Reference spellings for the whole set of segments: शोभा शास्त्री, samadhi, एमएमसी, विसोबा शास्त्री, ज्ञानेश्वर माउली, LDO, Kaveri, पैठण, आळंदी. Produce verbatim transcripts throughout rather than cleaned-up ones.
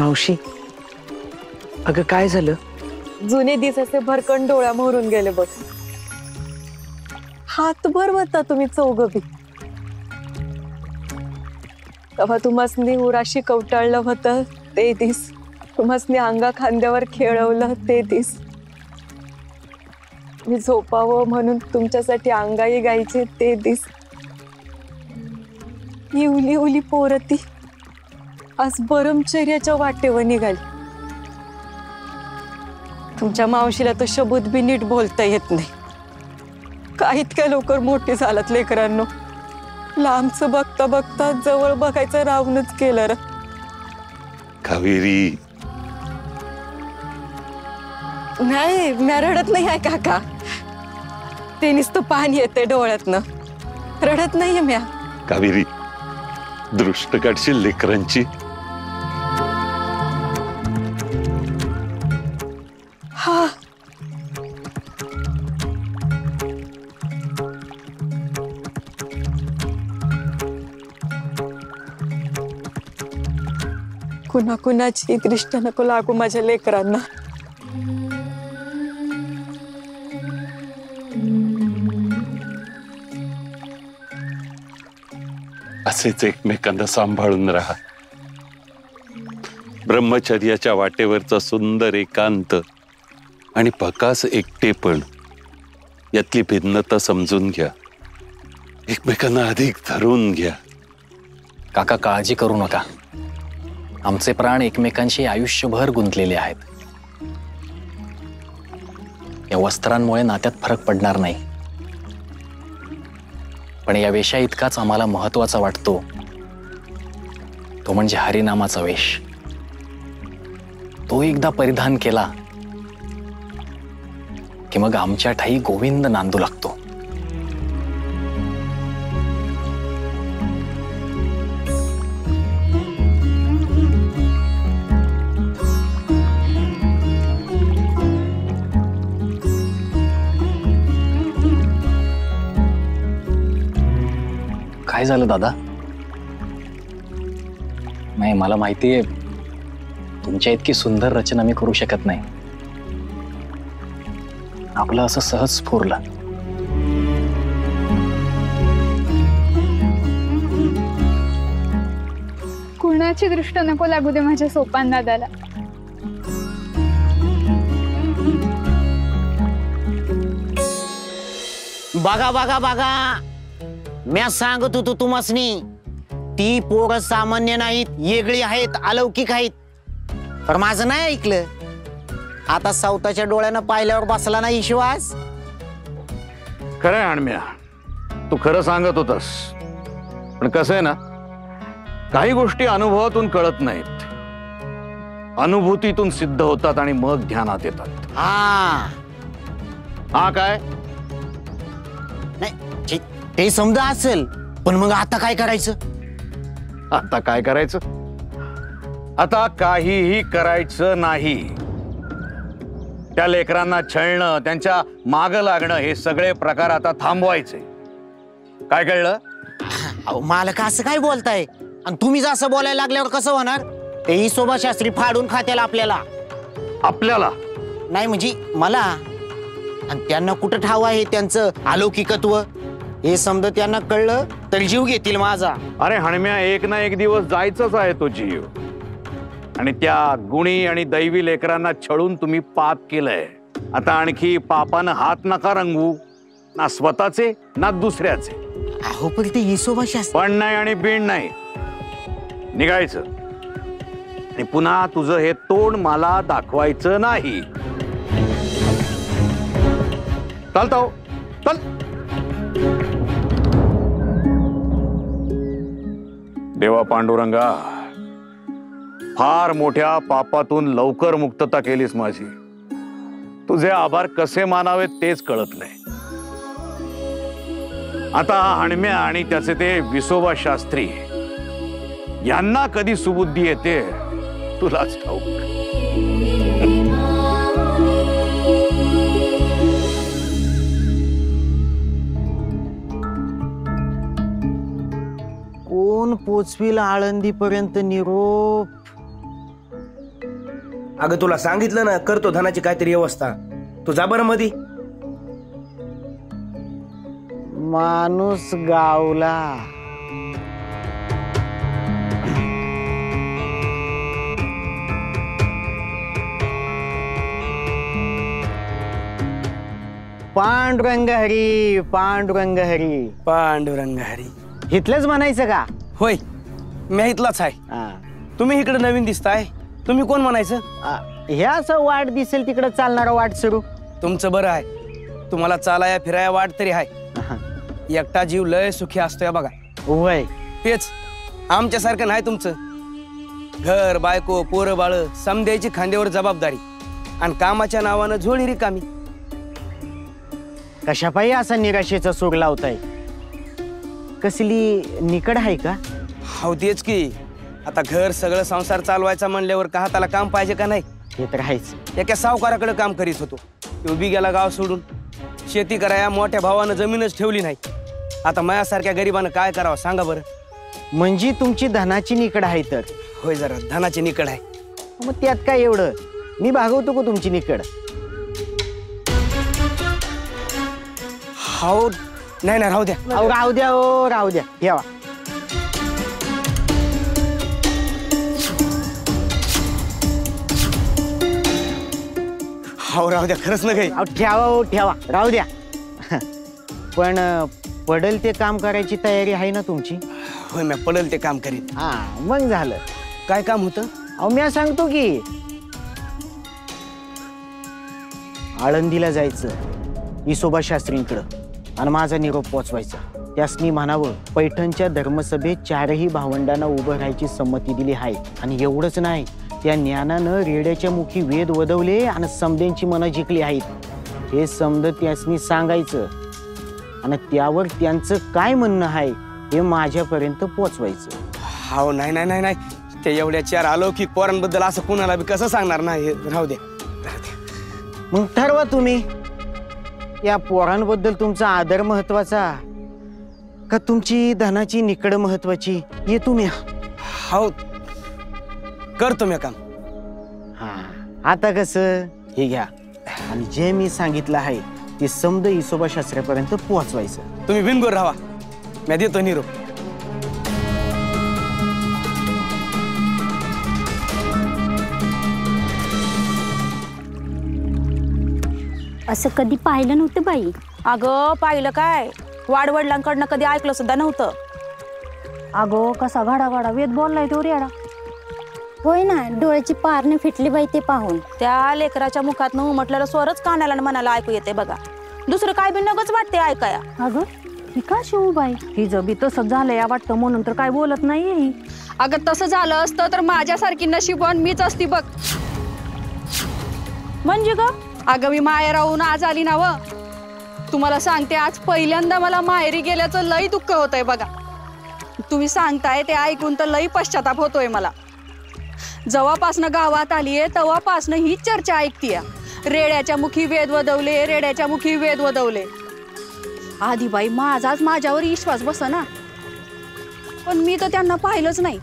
मावशी, अगं काय झालं? जुने दिस असे भरकण डोळा मोहरून गेले बघ. हात भर होता तुम्ही चौघ बी. तेव्हा तुम्हासनी उराशी कवटाळलं होतं ते दिस. तुम्हासनी अंगा खांद्यावर खेळवलं ते दिस. मी झोपावं म्हणून तुमच्यासाठी अंगाई गायचे ते दिस. ही उली उली पोरती आज ब्रह्मचर्याच्या वाटेवर निघाली. तुमच्या मावशीला तो शब्द बी नीट बोलता येत नाही. का इतक्या लवकर मोठी झालात लेकरांनो? लांबचं बघता बघता जवळ बघायचं राहूनच केलं र. कावेरी नाही, मी रडत नाही आहे काका. ते नुसतं पाणी येते डोळ्यातनं, रडत नाहीये म्या. कावेरी दृष्ट काढशील लेकरांची. हा कुणा कुणाची दृष्ट नको लागू माझ्या लेकरांना. असेच एकमेकांना सांभाळून राहा. ब्रह्मचर्याच्या वाटेवरचा सुंदर एकांत आणि पकास एकटेपण यातली भिन्नता समजून घ्या. एकमेकांना अधिक धरून घ्या. काका काळजी करू नका. आमचे प्राण एकमेकांशी आयुष्यभर गुंतलेले आहेत. या वस्त्रांमुळे नात्यात फरक पडणार नाही. पण या वेशा इतकाच आम्हाला महत्वाचा वाटतो तो म्हणजे हरिनामाचा वेश. तो एकदा परिधान केला की मग आमच्या ठाई गोविंद नांदू लागतो. काय झालं दादा? नाही, मला माहिती आहे तुमच्या इतकी सुंदर रचना मी करू शकत नाही. आपलं असं सहज स्फुरलं. कुणाची दृष्ट नको लागू दे माझ्या सोपान दादाला. बघा बघा बघा, म्या सांगत होतो तुम्हासनी, ती पोरं सामान्य नाहीत, वेगळी आहेत, अलौकिक आहेत. पण माझं नाही ऐकलं. आता सावताच्या डोळ्यानं पाहिल्यावर बसला नाही विश्वास. खरं आहे अण्म्या, तू खरं सांगत होतास. पण कसं आहे ना, काही गोष्टी अनुभवातून कळत नाहीत, अनुभूतीतून सिद्ध होतात आणि मग ध्यानात येतात. हा हा काय नाही ते समजा असेल, पण मग आता काय करायचं? आता काय करायचं? आता काहीही करायचं नाही. त्या लेकरांना छळणं, त्यांच्या माग लागणं, हे सगळे प्रकार आता थांबवायचे. काय कळलं? मालक असं काय बोलताय? आणि तुम्ही जसं बोलायला लागल्यावर कसं होणार? तेही शोभा शास्त्री फाडून खात्याल आपल्याला. आपल्याला नाही म्हणजे मला. आणि त्यांना कुठं ठाव आहे त्यांचं अलौकिकत्व? हे समजा त्यांना कळलं तर जीव घेतील माझा. अरे हणम्या, एक ना एक दिवस जायचंच आहे तो जीव. आणि त्या गुणी आणि दैवी लेकरांना छळून तुम्ही पाप केलंय. आता आणखी पापानं हात नका रंगवू, ना स्वतःचे ना दुसऱ्याचे. अहो पण ते हिशोबाशी पण नाही आणि बीण नाही. निघायचं. आणि पुन्हा तुझं हे तोंड मला दाखवायचं नाही। चलतो चल। देवा पांडुरंगा, फार मोठ्या पापातून लवकर मुक्तता केलीस माझी। तुझे आभार कसे मानावे तेच कळत नाही। आता हा हणम्या आणि त्याचे ते विसोबा शास्त्री यांना कधी सुबुद्धी येते तुलाच ठाऊक। कोण पोचवील आळंदी पर्यंत निरोप? अगं तुला सांगितलं ना, करतो धनाची काहीतरी व्यवस्था। तू जा बरं मधी। माणूस गावला। पांडुरंग हरी, पांडुरंग हरी, पांडुरंग हरी। इथलंच म्हणायचं का? होय, मी इथलाच आहे। तुम्ही इकडे नवीन दिसताय, तुम्ही कोण म्हणायचं? हे असं वाट दिसेल तिकडे चालणारा वाट सुरू। तुमचं बरं आहे, तुम्हाला चालाया फिराया वाट तरी आहे। एकटा जीव लय सुखी असतोय बघा। होय, तेच आमच्यासारखं नाही तुमचं। घर बायको पोरं बाळं समद्याची खांद्यावर जबाबदारी आणि कामाच्या नावानं झोळी रिकामी। कशापाई असा निराशेचा सूर लावताय? कसली निकड आहे का? हो तेच की, आता घर सगळं संसार चालवायचा म्हणल्यावर का हाताला काम पाहिजे का नाही? हे तर आहेच। एका सावकाराकडे काम करीत होतो, तो बी गेला गाव सोडून। शेती कराया मोठ्या भावानं जमीनच ठेवली नाही। आता माझ्यासारख्या गरिबानं काय करावं सांगा बरं? म्हणजे तुमची धनाची निकड आहे तर? होय, जरा धनाची निकड आहे। मग त्यात काय एवढं, मी भागवतो का तुमची निकड? हो नाही ना, राहू द्या राहू द्या ओ राहू द्या। यावा हो राहू द्या, खरंच ना काही ठेवा ओ ठेवा, राहू द्या। पण पडेल ते काम करायची तयारी आहे ना तुमची? होय, मी पडेल ते काम करीन। हा मग झालं। काय काम होतं? अहो मी सांगतो की, आळंदीला जायचं विसोबा शास्त्रींकडं आणि माझा निरोप पोचवायचा। त्यासनी म्हणावं पैठणच्या धर्मसभेत चारही भावंडांना उभं राहायची संमती दिली आहे। आणि एवढंच नाही, त्या ज्ञानानं रेड्याच्या मुखी वेद वदवले आणि समद्यांची मनं जिंकली आहेत हे समद त्यासनी सांगायचं आणि त्यावर त्यांचं काय म्हणणं आहे हे माझ्यापर्यंत पोचवायचं। हाव नाही नाही नाही नाही, ते एवढ्या चार अलौकिक पोरांबद्दल असं कुणाला बी कसं सांगणार? नाही राहू द्या राहू द्या। मग ठरवा तुम्ही, या पोरांबद्दल तुमचा आदर महत्वाचा का तुमची धनाची निकड महत्वाची? ये तुम्ही। हाव करतो मी काम। हा आता कसं, हे घ्या आणि जे मी सांगितलं आहे ते समद विसोबा शास्त्रापर्यंत पोहोचवायचं। तुम्ही बिनगोर राहा, मी देतो निरोप। असं कधी पाहिलं नव्हतं बाई। अगं पाहिलं काय, वाडवडलांकडनं कधी ऐकलं सुद्धा नव्हतं। अगं कसा घाडा घाडा वेद बोललाय तो रेडा। होय ना, डोळ्याची पारणे फिटली बाई ते पाहून। त्या लेकराच्या मुखातनं उमटलेलं स्वरच कानाला आणि मनाला ऐकू येते बघा, दुसरं काय बी नगच वाटते ऐकाया। अगं ही का शिवू बाई, ही जबी तसंच झालं या वाटतं म्हणून तर काय बोलत नाही ही। अगं तसं झालं असतं तर माझ्यासारखी नशीबवान मीच असती बघ। म्हणजे ग अगं मी माहेर राहून आज आली ना व, तुम्हाला सांगते आज पहिल्यांदा मला माहेरी गेल्याचं लई दुःख होतंय बघा। तुम्ही सांगताय ते ऐकून तर लई पश्चाताप होतोय मला। जेव्हापासनं गावात आलीये तेव्हापासनं ही चर्चा ऐकतीय, रेड्याच्या मुखी वेद वदवले, रेड्याच्या मुखी वेद वदवले। आधी बाई माझाच माझ्यावर विश्वास बसना, पण मी तर त्यांना पाहिलंच नाही,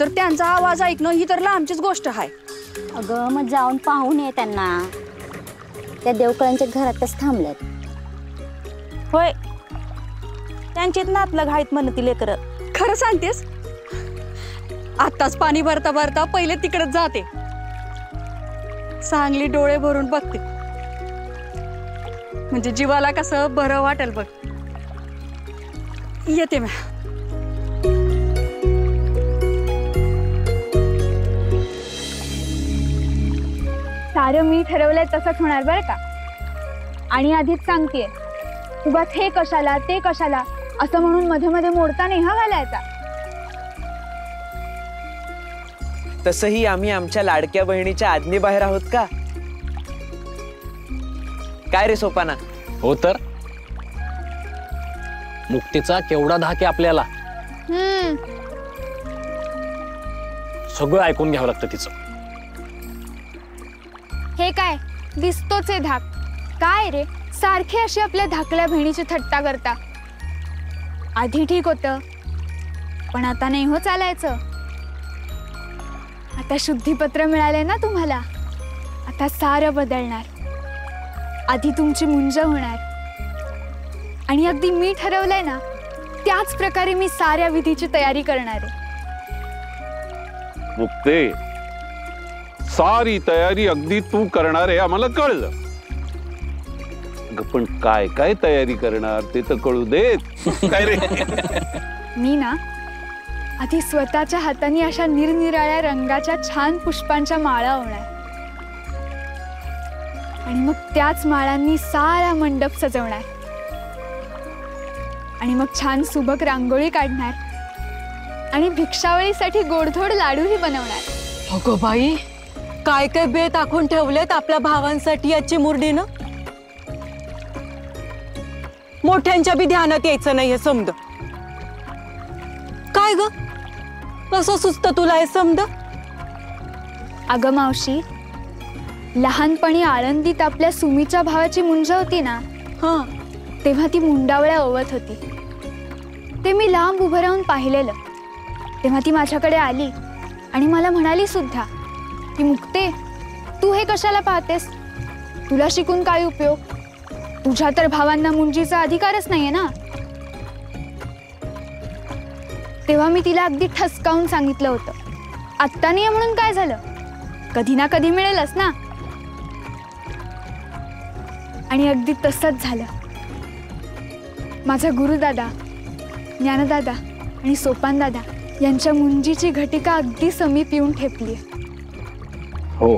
तर त्यांचा आवाज ऐकणं ही तर लांबचीच गोष्ट आहे। अगं मग जाऊन पाहून ये त्यांना, त्या देवकळांच्या घरातच थांबल्यात। होय, त्यांचीच नातलग आहेत म्हणती लेकरं। खरं सांगतेस? आत्ताच पाणी भरता भरता पहिले तिकडच जाते, चांगली डोळे भरून बघते, म्हणजे जीवाला कसं बरं वाटेल बघ। येते मी। सारं मी ठरवलंय तसंच होणार बरं का। आणि आधीच सांगतेय उगाच हे कशाला ते कशाला असं म्हणून मध्ये मध्ये मोडता नाही हा घालायचा। तसही आम्ही आमच्या लाडक्या बहिणीच्या आज्ञे बाहेर आहोत का काय रे सोपाना? हो तर मुक्तीचा केवढा धाक आपल्याला। हम्म सगळं ऐकून घ्यावं लागतं तिचं। हे काय दिसतोच आहे धाक काय रे सारखे अशी आपल्या धाकल्या बहिणीची थट्टा करता। आधी ठीक होतं पण आता नाही हो चालायचं। आता शुद्धीपत्र मिळाले ना तुम्हाला आता सारं बदलणार। आधी तुमची मुंज होणार आणि अगदी मी ठरवलंय ना त्याच प्रकारे मी साऱ्या विधीची तयारी करणार आहे। मुक्ते सारी तयारी अगदी तू करणार आहे आम्हाला कळलं पण काय काय तयारी करणार ते तर कळू देत काय रे। मी ना आधी स्वतःच्या हाताने अशा निरनिराळ्या रंगाच्या छान पुष्पांच्या माळा होणार आणि मग त्याच माळांनी सारा मंडप सजवणार आणि मग छान सुबक रांगोळी काढणार आणि भिक्षावळीसाठी गोडधोड लाडू ही बनवणार। अगो बाई काय काय बेत आखून ठेवलेत आपल्या भावांसाठी या चिमुरडीनं। मोठ्यांच्या बी ध्यानात यायचं नाहीये समद। काय ग कसं सुचतं तुला हे समद? अगं मावशी लहानपणी आळंदीत आपल्या सुमीच्या भावाची मुंज होती ना हा तेव्हा ती मुंडावळ्या ओवत होती ते मी लांब उभं राहून पाहिलेलं। तेव्हा ती माझ्याकडे आली आणि मला म्हणाली सुद्धा की मुक्ते तू हे कशाला पाहतेस तुला शिकून काय उपयोग तुझ्या तर भावांना मुंजीचा अधिकारच नाहीये ना। तेव्हा मी तिला अगदी ठसकावून सांगितलं होतं आत्ता नाही म्हणून काय झालं कधी ना कधी मिळेलच ना। आणि अगदी तसंच झालं। माझा गुरुदादा ज्ञानदादा आणि सोपानदादा यांच्या मुंजीची घटिका अगदी समीप येऊन ठेपली। हो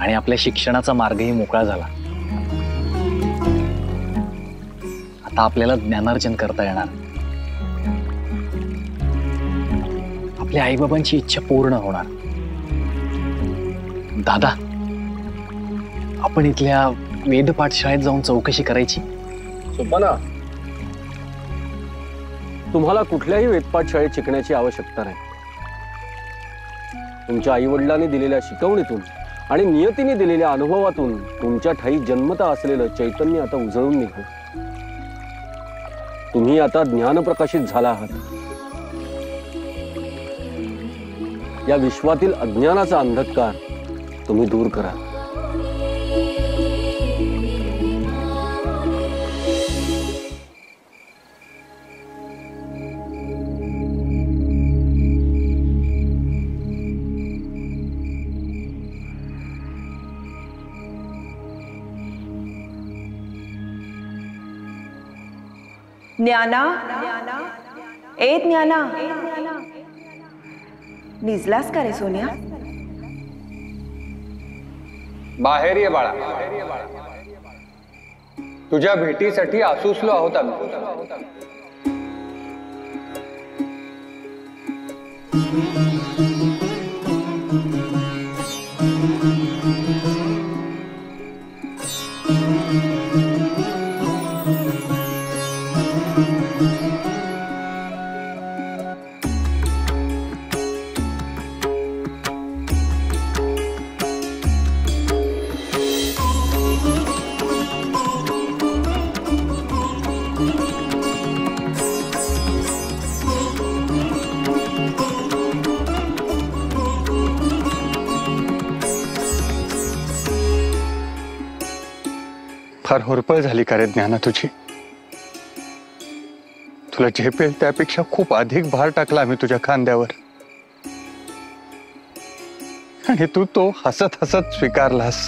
आणि आपल्या शिक्षणाचा मार्गही मोकळा झाला। आता आपल्याला ज्ञानार्जन करता येणार। आपल्या आईबाबांची इच्छा पूर्ण होणार। दादा आपण इथल्या वेद पाठशाळेत जाऊन चौकशी करायची। सोपाना तुम्हाला कुठल्याही वेदपाठ शाळेत शिकण्याची आवश्यकता नाही। तुमच्या आईवडिलांनी दिलेल्या शिकवणीतून आणि नियतीने दिलेल्या अनुभवातून तुमच्या ठाई जन्मता असलेलं चैतन्य आता उजळून निघतो। तुम्ही आता ज्ञानप्रकाशित झाला आहात। या विश्वातील अज्ञानाचा अंधकार तुम्ही दूर करा। ज्ञाना ए ज्ञाना निजलास का रे सोन्या? बाहेर ये बाळा तुझ्या भेटीसाठी आसुसलो आहोत आम्ही। फार होरपळ झाली का रे ज्ञाना तुझी? तुला झेपेल त्यापेक्षा खूप अधिक भार टाकला आम्ही तुझ्या खांद्यावर आणि तू तो हसत हसत स्वीकारलास।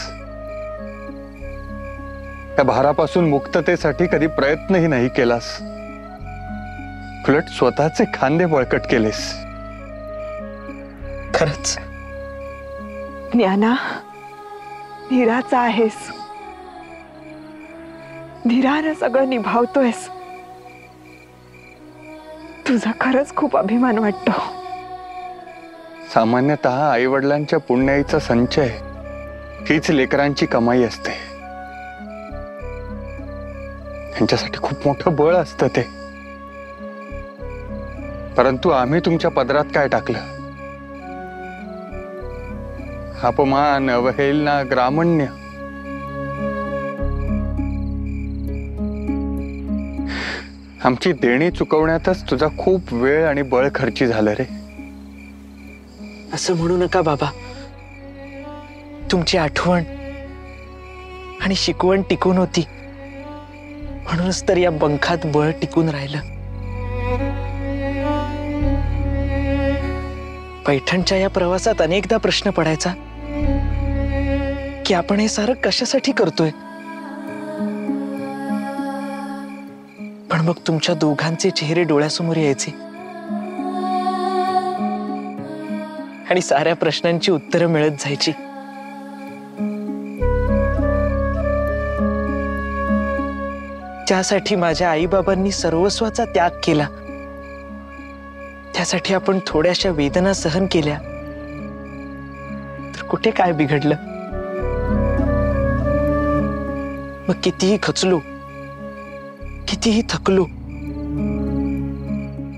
त्या भारापासून मुक्ततेसाठी कधी प्रयत्नही नाही केलास उलट स्वतःचे खांदे बळकट केलेस। खरंच ज्ञाना धीराचा आहेस, धीरानं सगळं निभावतोयस, तुझा खरंच खूप अभिमान वाटतो। सामान्यतः आई वडिलांच्या पुण्याईचा संचय हीच लेकरांची कमाई असते, त्यांच्यासाठी खूप मोठं बळ असतं ते। परंतु आम्ही तुमच्या पदरात काय टाकलं? अपमान, अवहेलना, ग्रामण्य, आमची देणी चुकवण्यातच तुझा खूप वेळ आणि बळ खर्ची झालं रे। असं म्हणू नका बाबा, तुमची आठवण आणि शिकवण टिकून होती म्हणूनच तर या बंखात बळ टिकून राहिलं। पैठणच्या या प्रवासात अनेकदा प्रश्न पडायचा की आपण हे सारं कशासाठी करतोय, पण मग तुमच्या दोघांचे चेहरे डोळ्यासमोर यायचे आणि साऱ्या प्रश्नांची उत्तरं मिळत जायची। ज्यासाठी माझ्या आईबाबांनी सर्वस्वाचा त्याग केला, त्यासाठी आपण थोड्याशा वेदना सहन केल्या तर कुठे काय बिघडलं? मग कितीही खचलो, कितीही थकलो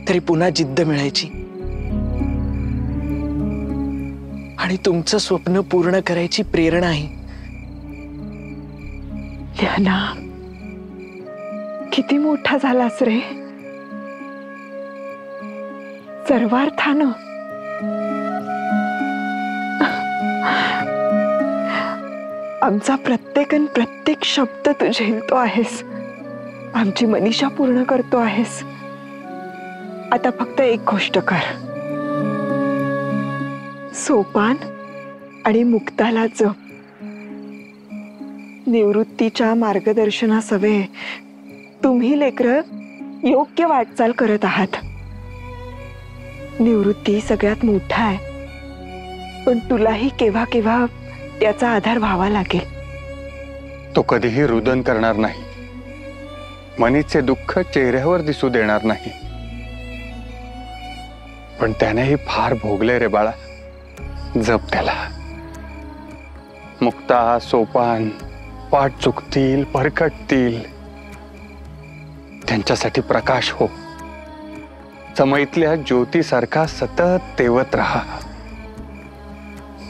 तरी पुन्हा जिद्द मिळायची आणि तुमचं स्वप्न पूर्ण करायची प्रेरणा आहे। ध्याना, किती मोठा झालास रे, सर्वार्थान आमचा प्रत्येकन प्रत्येक शब्द तू झेलतो आहेस, आमची मनीषा पूर्ण करतो आहेस। आता फक्त एक गोष्ट कर, सोपान आणि मुक्ताला जप। निवृत्तीच्या मार्गदर्शनासवे तुम्ही लेकरं योग्य वाटचाल करत आहात। निवृत्ती सगळ्यात मोठा आहे, पण तुलाही केव्हा केव्हा त्याचा आधार व्हावा लागेल। तो कधीही रुदन करणार नाही, मनीचे दुःख चेहऱ्यावर दिसू देणार नाही, पण त्यानेही फार भोगले रे बाळा, जप त्याला। मुक्ता, सोपान पाठ चुकतील, परकटतील, त्यांच्यासाठी प्रकाश हो, समयीतल्या ज्योतीसारखा सतत तेवत राहा।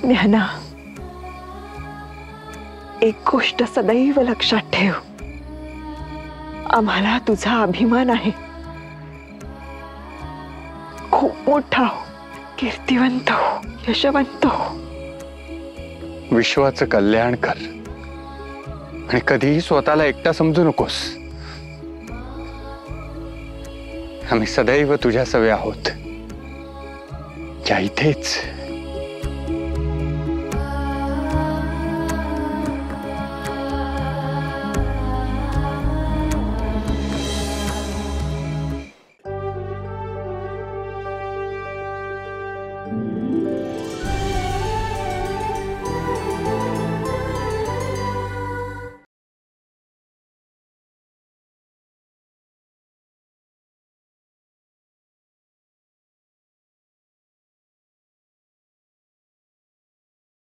ज्ञाना, एक गोष्ट सदैव लक्षात ठेव, आम्हाला तुझा अभिमान आहे। खूप मोठा हो, कीर्तिवंत हो, यशवंत हो, विश्वाचं कल्याण कर आणि कधीही स्वतःला एकटा समजू नकोस। आम्ही सदैव तुझ्या सवे आहोत, या इथेच।